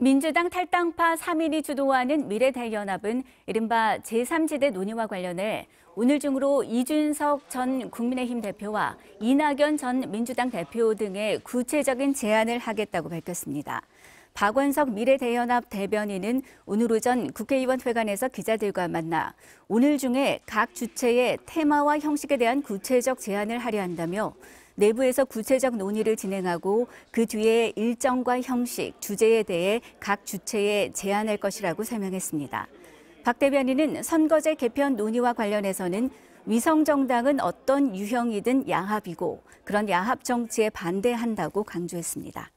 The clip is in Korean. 민주당 탈당파 3인이 주도하는 미래대연합은 이른바 제3지대 논의와 관련해 오늘 중으로 이준석 전 국민의힘 대표와 이낙연 전 민주당 대표 등의 구체적인 제안을 하겠다고 밝혔습니다. 박원석 미래대연합 대변인은 오늘 오전 국회의원 회관에서 기자들과 만나 오늘 중에 각 주체의 테마와 형식에 대한 구체적 제안을 하려 한다며 내부에서 구체적 논의를 진행하고 그 뒤에 일정과 형식, 주제에 대해 각 주체에 제안할 것이라고 설명했습니다. 박 대변인은 선거제 개편 논의와 관련해서는 위성정당은 어떤 유형이든 야합이고 그런 야합 정치에 반대한다고 강조했습니다.